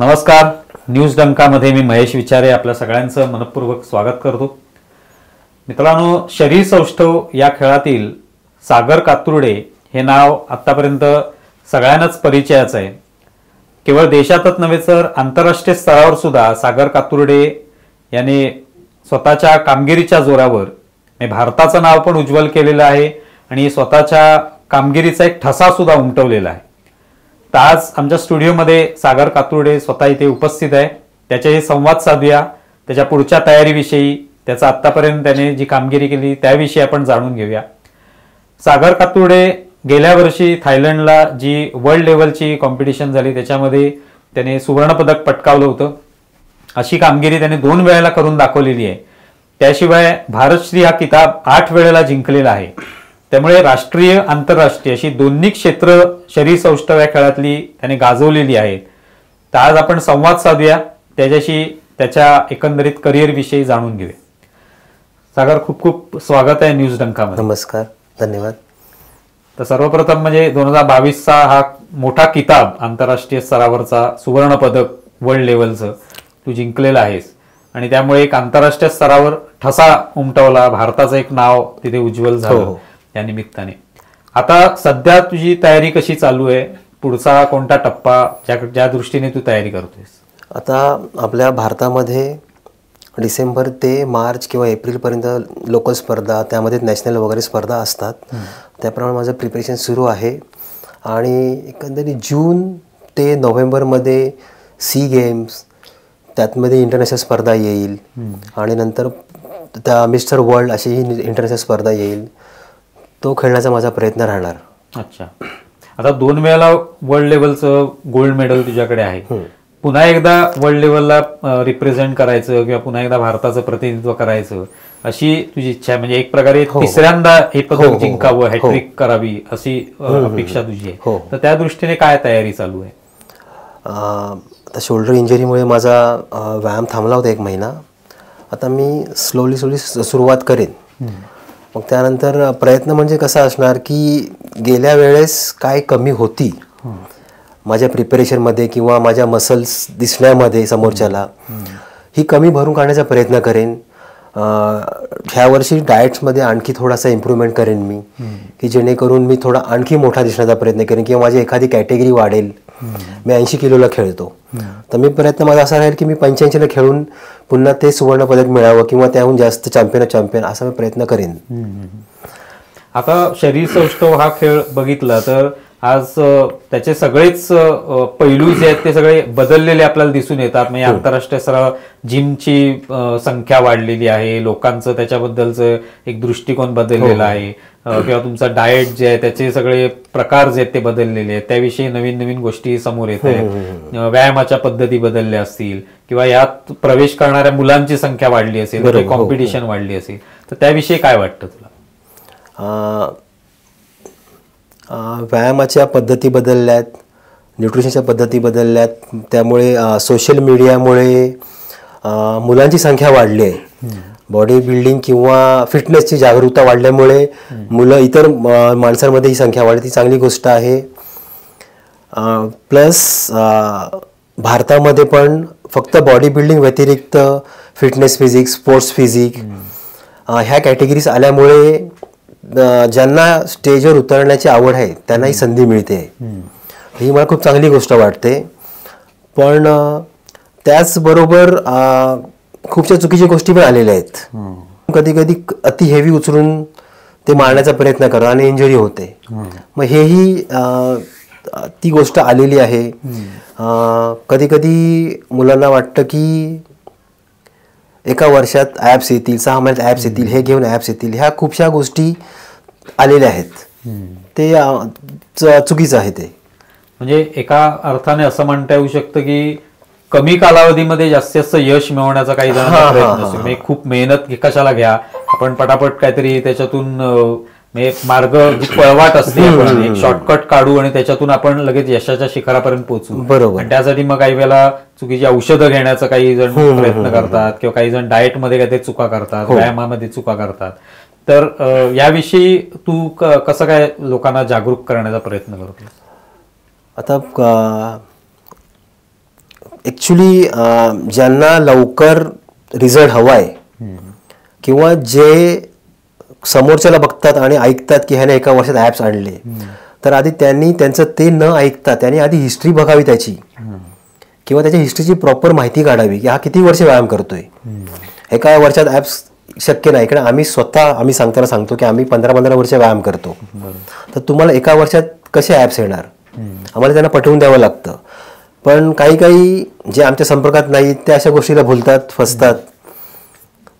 नमस्कार. न्यूज डंकामध्ये मी महेश विचारे आपल्या सगळ्यांचं मनपूर्वक स्वागत करतो. मित्रांनो, शरीर सौष्ठव या खेळातील सागर कातुर्डे हे नाव आतापर्यंत सगळ्यांनाच परिचयाचं आहे. केवळ देशातच नव्हे तर आंतरराष्ट्रीय स्तरावर सुद्धा सागर कातुर्डे याने स्वतःच्या कामगिरीच्या जोरावर भारताचं नाव पण उज्ज्वल केलेलं आहे आणि स्वतःच्या कामगिरीचा एक ठसा सुद्धा उमटवलेला आहे. तर आज आमच्या स्टुडिओमध्ये सागर कातुर्डे स्वतः इथे उपस्थित आहे. त्याच्याशी संवाद साधूया. त्याच्या पुढच्या तयारीविषयी, त्याचा आतापर्यंत त्याने जी कामगिरी केली त्याविषयी आपण जाणून घेऊया. सागर कातुर्डे गेल्या वर्षी थायलंडला जी वर्ल्ड लेवलची कॉम्पिटिशन झाली त्याच्यामध्ये त्याने सुवर्णपदक पटकावलं होतं. अशी कामगिरी त्याने 2 वेळेला करून दाखवलेली आहे. त्याशिवाय भारतश्री हा किताब 8 वेळेला जिंकलेला आहे. त्यामुळे राष्ट्रीय आंतरराष्ट्रीय अशी दोन्ही क्षेत्र शरीर सौष्ठव या खेळातली त्याने गाजवलेली आहेत. तर आज आपण संवाद साधूया त्याच्याशी, त्याच्या एकंदरीत करिअरविषयी जाणून घेऊया. सागर, खूप खूप स्वागत आहे न्यूज डंकामध्ये. नमस्कार, धन्यवाद. तर सर्वप्रथम म्हणजे 2022चा हा मोठा किताब आंतरराष्ट्रीय स्तरावरचा सुवर्णपदक वर्ल्ड लेवलचं तू जिंकलेला आहेस आणि त्यामुळे एक आंतरराष्ट्रीय स्तरावर ठसा उमटवला, भारताचं एक नाव तिथे उज्ज्वल झालं त्या निमित्ताने. आता सध्या तुझी तयारी कशी चालू आहे? पुढचा कोणता टप्पा ज्या दृष्टीने तू तयारी करतोयस? आता आपल्या भारतामध्ये डिसेंबर ते मार्च किंवा एप्रिलपर्यंत लोकल स्पर्धा, त्यामध्ये नॅशनल वगैरे स्पर्धा असतात. त्याप्रमाणे माझं प्रिपरेशन सुरू आहे आणि एकंदरीत जून ते नोव्हेंबरमध्ये सी गेम्स, त्यातमध्ये इंटरनॅशनल स्पर्धा येईल आणि नंतर त्या मिस्टर वर्ल्ड अशी इंटरनॅशनल स्पर्धा येईल. तो खेळण्याचा माझा प्रयत्न राहणार. अच्छा, आता 2 वेळेला वर्ल्ड लेवलचं गोल्ड मेडल तुझ्याकडे आहे. पुन्हा एकदा वर्ल्ड लेवलला रिप्रेझेंट करायचं किंवा पुन्हा एकदा भारताचं प्रतिनिधित्व करायचं अशी तुझी इच्छा आहे. म्हणजे एक प्रकारे तिसऱ्यांदा हे पदक जिंकावं, हॅट्रिक करावी अशी अपेक्षा तुझी आहे. तर त्या दृष्टीने काय तयारी चालू आहे? आता शोल्डर इंजरीमुळे माझा व्यायाम थांबला होता 1 महिना. आता मी स्लोली सुरुवात करेन. मग त्यानंतर प्रयत्न म्हणजे कसा असणार की गेल्या वेळेस काय कमी होती माझ्या प्रिपरेशनमध्ये किंवा माझ्या मसल्स दिसण्यामध्ये समोरच्याला, ही कमी भरून काढण्याचा प्रयत्न करेन. ह्या वर्षी डाएट्समध्ये आणखी थोडासा इम्प्रूव्हमेंट करेन मी, की जेणेकरून मी थोडा आणखी मोठा दिसण्याचा प्रयत्न करेन किंवा माझी एखादी कॅटेगरी वाढेल. मी 80 किलोला खेळतो, तर मी प्रयत्न माझा असा राहील की मी 85ला खेळून पुन्हा ते सुवर्णपदक मिळावं किंवा त्याहून जास्त चॅम्पियन असा मी प्रयत्न करेन. आता शरीर सौष्ठव हा खेळ बघितला तर आज त्याचे सगळेच पैलू जे आहेत ते सगळे बदललेले आपल्याला दिसून येतात. म्हणजे आंतरराष्ट्रीय स्तरावर जिमची संख्या वाढलेली आहे, लोकांचं त्याच्याबद्दलचं एक दृष्टिकोन बदललेला आहे किंवा तुमचा डाएट जे आहे त्याचे सगळे प्रकार जे आहेत ते बदललेले आहेत, त्याविषयी नवीन नवीन गोष्टी समोर येत आहेत. व्यायामाच्या पद्धती बदलल्या असतील किंवा यात प्रवेश करणाऱ्या मुलांची संख्या वाढली असेल, कॉम्पिटिशन वाढली असेल, तर त्याविषयी काय वाटतं तुला? व्यायामाच्या पद्धती बदलल्यात, न्यूट्रिशनच्या पद्धती बदलल्यात, त्यामुळे सोशल मीडियामुळे मुलांची संख्या वाढली आहे. बॉडी बिल्डिंग किंवा फिटनेसची जागरूकता वाढल्यामुळे मुलं इतर माणसांमध्ये ही संख्या वाढली, ती चांगली गोष्ट आहे. प्लस भारतामध्ये पण फक्त बॉडी बिल्डिंग व्यतिरिक्त फिटनेस फिजिक्स, स्पोर्ट्स फिजिक ह्या कॅटेगरीज आल्यामुळे ज्यांना स्टेजवर उतरण्याची आवड आहे त्यांना ही संधी मिळते. ही मला खूप चांगली गोष्ट वाटते. पण त्याचबरोबर खूपशा चुकीच्या गोष्टी पण आलेल्या आहेत. कधी कधी अति हेवी उचलून ते मारण्याचा प्रयत्न करतात आणि इंजुरी होते. मग हेही ती गोष्ट आलेली आहे. कधी कधी मुलांना वाटतं की 1 वर्षात ॲप्स येतील, 6 महिन्यात ॲप्स येतील, हे घेऊन ॲप्स येतील, ह्या खूपशा गोष्टी आलेल्या आहेत. ते चुकीचं आहे. ते म्हणजे एका अर्थाने असं म्हणता येऊ शकतं की कमी कालावधीमध्ये जास्तीत जास्त यश मिळवण्याचा काही प्रयत्न असतो. खूप मेहनत कशाला घ्या, आपण पटापट काहीतरी त्याच्यातून मार्ग पळवाट असते, एक शॉर्टकट काढू आणि त्याच्यातून आपण लगेच यशाच्या शिखरापर्यंत पोहोचू. बरोबर. आणि त्यासाठी मग काही वेळेला चुकीची औषधं घेण्याचा काही जण प्रयत्न करतात किंवा काही जण डाएटमध्ये काहीतरी चुका करतात, व्यायामामध्ये चुका करतात. तर याविषयी तू कसं काय लोकांना जागरूक करण्याचा प्रयत्न करतो? आता ॲक्च्युली ज्यांना लवकर रिझल्ट हवा आहे किंवा जे समोरच्याला बघतात आणि ऐकतात की ह्याने एका वर्षात ॲप्स आणले, तर आधी त्यांनी त्यांचं ते न ऐकता त्यांनी आधी हिस्ट्री बघावी त्याची, किंवा त्याच्या हिस्ट्रीची प्रॉपर माहिती काढावी की हा किती वर्ष व्यायाम करतोय. एका वर्षात ॲप्स शक्य नाही, कारण आम्ही स्वतः आम्ही सांगताना सांगतो की आम्ही 15-15 वर्ष व्यायाम करतो. तर तुम्हाला एका वर्षात कसे ॲप्स येणार, आम्हाला त्यांना पटवून द्यावं लागतं. पण काही काही जे आमच्या संपर्कात नाही ते अशा गोष्टीला भुलतात, फसतात.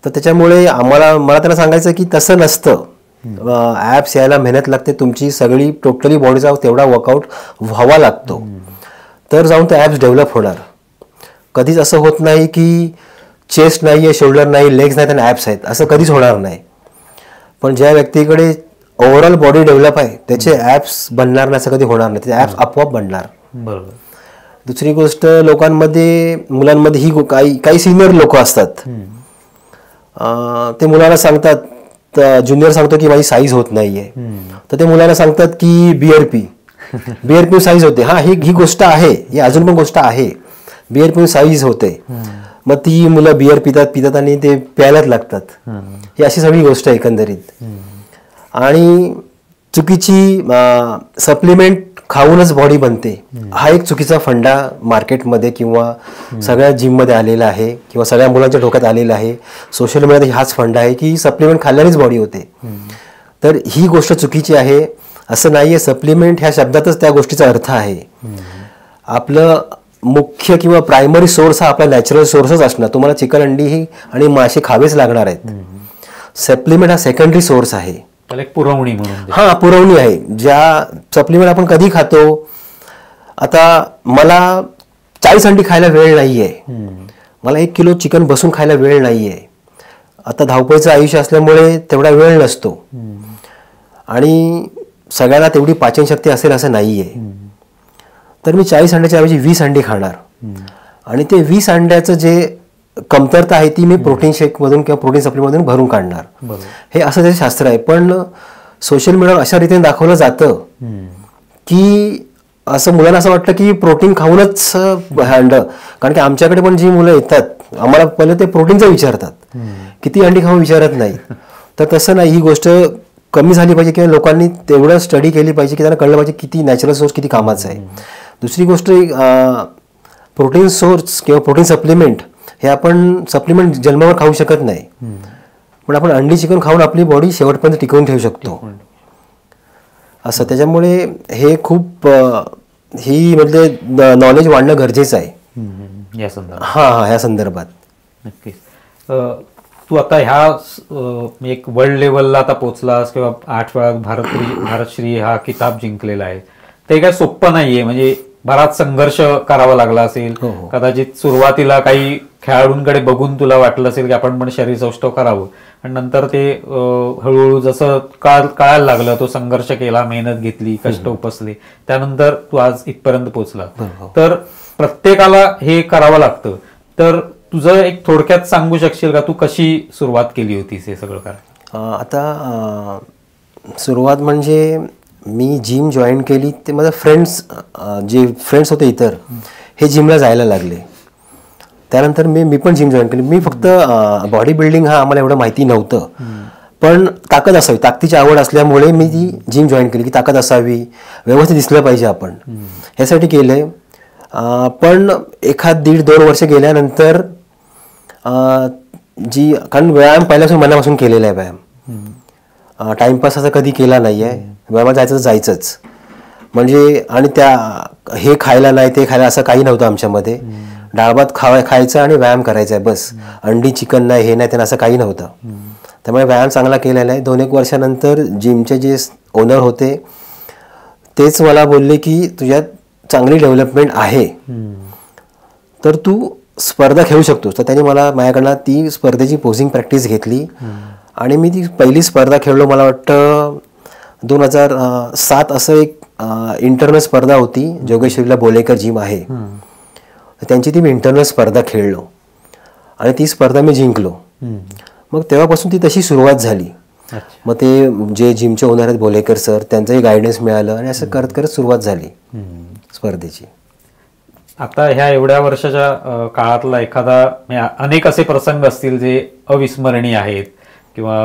तर त्याच्यामुळे मला त्यांना सांगायचं की तसं नसतं. ॲप्स यायला मेहनत लागते, तुमची सगळी टोटली बॉडीचा तेवढा वर्कआउट व्हावा लागतो, तर जाऊन ते ॲप्स डेव्हलप होणार. कधीच असं होत नाही की चेस्ट नाही आहे, शोल्डर नाही, लेग्स नाहीत आणि ॲप्स आहेत, असं कधीच होणार नाही. पण ज्या व्यक्तीकडे ओव्हरऑल बॉडी डेव्हलप आहे त्याचे ॲप्स बनणार नाही असं कधी होणार नाही, त्याचे ॲप्स आपोआप बनणार. बरोबर. दुसरी गोष्ट, लोकांमध्ये मुलांमध्ये ही काही सिनियर लोक असतात, ते मुलाला सांगतात, ज्युनियर सांगतो की माझी साईज होत नाहीये, तर ते मुलाला सांगतात की बीआरपी साईज होते. हा, ही गोष्ट आहे, ही अजून पण गोष्ट आहे. बीआरपी साईज होते, मग ती मुलं बिअर पितात आणि ते प्यायलाच लागतात. ही अशी सगळी गोष्ट आहे एकंदरीत. आणि चुकीची सप्लिमेंट खाऊनच बॉडी बनते, हा एक चुकीचा फंडा मार्केटमध्ये किंवा सगळ्या जिममध्ये आलेला आहे किंवा सगळ्या मुलांच्या डोक्यात आलेला आहे. सोशल मीडियात हाच फंडा आहे की सप्लिमेंट खाल्ल्यानेच बॉडी होते, तर ही गोष्ट चुकीची आहे. असं नाही आहे, सप्लिमेंट ह्या शब्दातच त्या गोष्टीचा अर्थ आहे. आपलं मुख्य किंवा प्रायमरी सोर्स हा आपला नॅचरल सोर्सच असणार. तुम्हाला चिकन, अंडी आणि मासे खावेच लागणार आहेत. सप्लिमेंट हा सेकंडरी सोर्स आहे, पुरवणी म्हणून. हा, पुरवणी आहे. ज्या सप्लिमेंट आपण कधी खातो, आता मला 40 अंडी खायला वेळ नाहीये, मला 1 किलो चिकन बसून खायला वेळ नाहीये. आता धावपळीचं आयुष्य असल्यामुळे तेवढा वेळ नसतो आणि सगळ्यांना तेवढी पाचन शक्ती असेल असं नाहीये. तर मी 40 अंड्याच्या ऐवजी 20 अंडी खाणार आणि ते 20 अंड्याचं जे कमतरता आहे ती मी प्रोटीन शेकमधून किंवा प्रोटीन सप्लिमेंटमधून भरून काढणार. हे असं त्याचं शास्त्र आहे. पण सोशल मीडियावर अशा रीतीने दाखवलं जातं की असं मुलांना असं वाटतं की प्रोटीन खाऊनच अंड, कारण की आमच्याकडे पण जी मुलं येतात आम्हाला पहिले ते प्रोटीनचा विचारतात, किती अंडी खाऊ विचारत नाही. तर तसं नाही, ही गोष्ट कमी झाली पाहिजे किंवा लोकांनी तेवढं स्टडी केली पाहिजे की त्यांना कळलं पाहिजे किती नॅचरल सोर्स किती कामाचा आहे. दुसरी गोष्ट, प्रोटीन सोर्स किंवा प्रोटीन सप्लिमेंट हे आपण सप्लिमेंट जन्मावर खाऊ शकत नाही, पण आपण अंडी चिकन खाऊन आपली बॉडी शेवटपर्यंत टिकवून ठेवू शकतो असं. त्याच्यामुळे हे खूप ही म्हणजे नॉलेज वाढणं गरजेचं आहे या संदर्भात. हां हां, ह्या संदर्भात नक्कीच. तू आता ह्या एक वर्ल्ड लेवलला आता पोचलास किंवा 8 वेळा भारतश्री हा किताब जिंकलेला आहे, ते काय सोपं नाहीये. म्हणजे बराच संघर्ष करावा लागला असेल, कदाचित सुरुवातीला काही खेळाडूंकडे बघून तुला वाटलं असेल की आपण पण शरीर सौष्ठव करावं, पण नंतर ते हळूहळू जसं कळायला लागलं, तो संघर्ष केला, मेहनत घेतली, कष्ट उपसले, त्यानंतर तू आज इथपर्यंत पोहोचला. तर प्रत्येकाला हे करावं लागतं, तर तुझं एक थोडक्यात सांगू शकशील का, तू कशी सुरुवात केली होतीस हे सगळं करायला? आता सुरुवात म्हणजे मी जिम जॉईन केली, ते माझ्या जे फ्रेंड्स होते इतर, हे जिमला जायला लागले. त्यानंतर मी पण जिम जॉईन केली. मी फक्त बॉडी बिल्डिंग हा आम्हाला एवढं माहिती नव्हतं, पण ताकद असावी, ताकदीची आवड असल्यामुळे मी ती जिम जॉईन केली की ताकद असावी, व्यवस्थित दिसलं पाहिजे आपण, ह्यासाठी केलंय. पण 1.5-2 वर्ष गेल्यानंतर जी, कारण व्यायाम पहिल्यापासून मनापासून केलेला आहे, व्यायाम टाइमपास असा कधी केला नाही आहे. व्यायामात जायचं जायचंच म्हणजे, आणि त्या हे खायला नाही ते खायला असं काही नव्हतं आमच्यामध्ये. डाळभात खायचा आणि व्यायाम करायचा आहे बस. अंडी चिकन नाही, हे नाही, त्यांना असं काही नव्हतं. त्यामुळे व्यायाम चांगला केलेला आहे. 2-1 वर्षानंतर जिमचे जे ओनर होते तेच मला बोलले की तुझ्यात चांगली डेव्हलपमेंट आहे, तर तू स्पर्धा खेळू शकतोस. तर त्यांनी माझ्याकडनं ती स्पर्धेची पोझिंग प्रॅक्टिस घेतली आणि मी ती पहिली स्पर्धा खेळलो. मला वाटतं 2007 असं एक इंटरनल स्पर्धा होती, जोगेश्वरीला बोलेकर जिम आहे त्यांची, ती मी इंटरनल स्पर्धा खेळलो आणि ती स्पर्धा मी जिंकलो. मग तेव्हापासून ती तशी सुरुवात झाली. मग ते जे जिमचे ओनर आहेत बोलेकर सर, त्यांचंही गायडन्स मिळालं आणि असं करत सुरुवात झाली स्पर्धेची. आता ह्या एवढ्या वर्षाच्या काळातला एखादा अनेक असे प्रसंग असतील जे अविस्मरणीय आहेत किंवा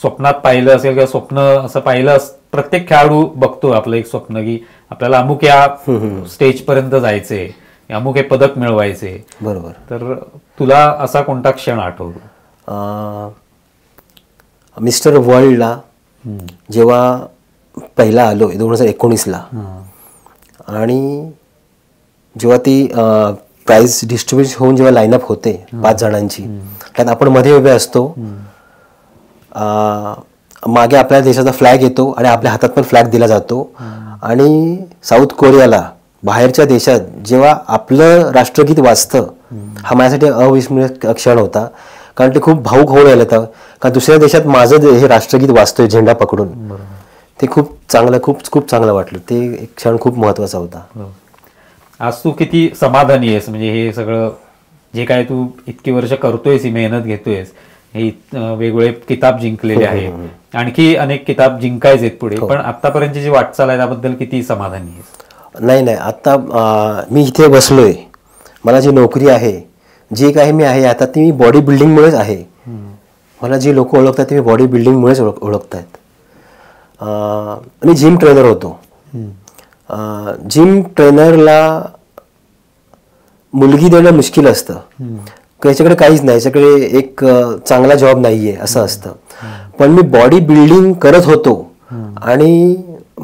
स्वप्नात पाहिलं असेल किंवा स्वप्न असं पाहिलं प्रत्येक खेळाडू बघतो आपलं एक स्वप्न की आपल्याला अमुक या स्टेजपर्यंत जायचे अमुक हे पदक मिळवायचे. बरोबर. तर तुला असा कोणता क्षण आठवतो? मिस्टर वर्ल्डला जेव्हा पहिला आलो 2019ला आणि जेव्हा ती प्राइस डिस्ट्रीब्यूट होऊन जेव्हा लाईनअप होते 5 जणांची त्यात आपण मध्ये उभे असतो मागे आपल्या देशाचा फ्लॅग येतो आणि आपल्या हातात पण फ्लॅग दिला जातो आणि साऊथ कोरियाला बाहेरच्या देशात जेव्हा आपलं राष्ट्रगीत वाजतं हा माझ्यासाठी अविस्मरणीय क्षण होता कारण ते खूप भाऊक होऊन आलं होतं कारण दुसऱ्या देशात माझं हे राष्ट्रगीत वाजतोय झेंडा पकडून ते खूप चांगलं खूप चांगलं वाटलं. ते एक क्षण खूप महत्त्वाचा होता. आज तू किती समाधानी आहेस म्हणजे हे सगळं जे काय तू इतकी वर्ष करतोयस ही मेहनत घेतोयस हे वेगवेगळे किताब जिंकलेले आहेत आणखी अनेक किताब जिंकायचे पुढे पण आतापर्यंतची जी वाटचाल आहे त्याबद्दल किती समाधानी आहेस? नाही आता मी इथे बसलोय मला जी नोकरी आहे जे काही मी आहे आता ती मी बॉडी बिल्डिंगमुळेच आहे. मला जी लोक ओळखतात ते मी बॉडी बिल्डिंगमुळेच ओळखतात. मी जिम ट्रेनर होतो. जिम ट्रेनरला मुलगी देणं मुश्किल असतं याच्याकडे काहीच नाही याच्याकडे एक चांगला जॉब नाही आहे असं असतं पण मी बॉडी बिल्डिंग करत होतो आणि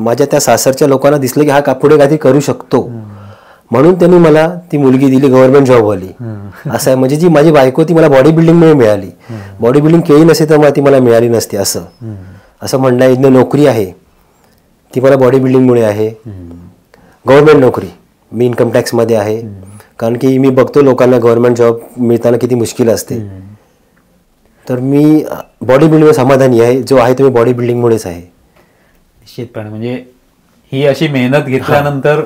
माझ्या त्या सासरच्या लोकांना दिसलं की हा पुढे काहीतरी करू शकतो म्हणून त्यांनी मला ती मुलगी दिली गव्हर्नमेंट जॉबवाली. असं आहे म्हणजे जी माझी बायको ती मला बॉडी बिल्डिंगमुळे मिळाली. बॉडी बिल्डिंग केली नसते तर ती मला मिळाली नसते असं म्हणणं. जी नोकरी आहे ती मला बॉडी बिल्डिंगमुळे आहे. गव्हर्नमेंट नोकरी मी इन्कम टॅक्समध्ये आहे कारण की मी बघतो लोकांना गव्हर्नमेंट जॉब मिळताना किती मुश्किल असते. तर मी बॉडी बिल्डिंगवर समाधानी आहे. जो आहे तुम्ही बॉडी बिल्डिंगमुळेच आहे. निश्चितपणे म्हणजे ही अशी मेहनत घेतल्यानंतर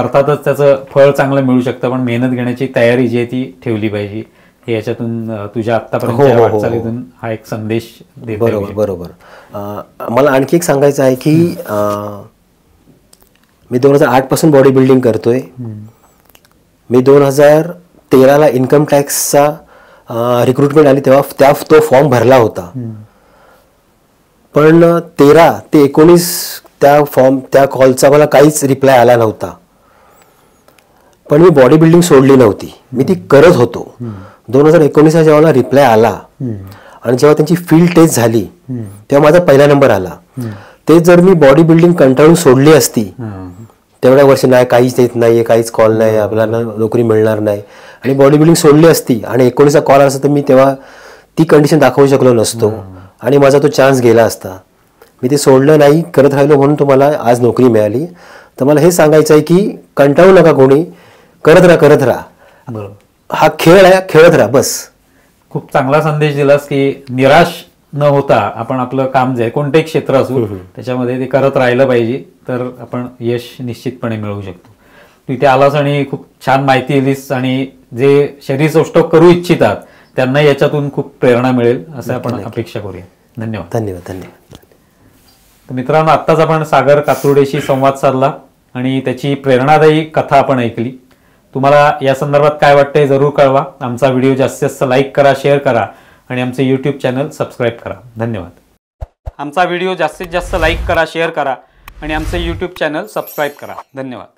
अर्थातच त्याचं फळ चांगलं मिळू शकतं पण मेहनत घेण्याची तयारी जी आहे ती ठेवली पाहिजे हे याच्यातून तुझ्या आत्तापर्यंत वाटचालीतून हा एक संदेश देतो. बरोबर बरोबर. मला आणखी एक सांगायचं आहे की मी 2008 पासून बॉडी बिल्डिंग करतोय. मी 2013ला इन्कम टॅक्सचा रिक्रुटमेंट आली तेव्हा तो फॉर्म भरला होता पण 13 ते 19 त्या फॉर्म त्या कॉलचा मला काहीच रिप्लाय आला नव्हता पण मी बॉडी बिल्डिंग सोडली नव्हती मी ती करत होतो. 2019ला जेव्हा मला रिप्लाय आला आणि जेव्हा त्यांची फील्ड टेस्ट झाली तेव्हा माझा पहिला नंबर आला. ते जर मी बॉडी बिल्डिंग कंटाळून सोडली असती तेवढ्या वर्ष नाही काहीच येत नाहीये काहीच कॉल नाही आपल्याला नोकरी मिळणार नाही आणि बॉडी बिल्डिंग सोडली असती आणि 19चा कॉल असता तर मी तेव्हा ती कंडिशन दाखवू शकलो नसतो आणि माझा तो चान्स गेला असता. मी ते सोडलं नाही करत राहिलो म्हणून तुम्हाला आज नोकरी मिळाली. तर मला हे सांगायचं आहे की कंटाळू नका कोणी करत राहा हा खेळ आहे खेळत राहा बस. खूप चांगला संदेश दिलास की निराश न होता आपण आपलं काम जे कोणतंही क्षेत्र असू त्याच्यामध्ये ते करत राहिलं पाहिजे तर आपण यश निश्चितपणे मिळवू शकतो. तू इथे आलास आणि खूप छान माहिती दिलीस आणि जे शरीरसौष्ठव करू इच्छितात त्यांना याच्यातून खूप प्रेरणा मिळेल असं आपण अपेक्षा करूया. धन्यवाद. धन्यवाद. धन्यवाद. तर मित्रांनो आत्ताच आपण सागर कातुर्डेशी संवाद साधला आणि त्याची प्रेरणादायी कथा आपण ऐकली. तुम्हाला या संदर्भात काय वाटतंय जरूर कळवा. आमचा व्हिडिओ जास्तीत जास्त लाईक करा शेअर करा आणि आमचे यूट्यूब चॅनल सबस्क्राईब करा. धन्यवाद. आमचा व्हिडिओ जास्तीत जास्त लाईक करा शेअर करा आणि आमचे यूट्यूब चॅनल सबस्क्राईब करा. धन्यवाद.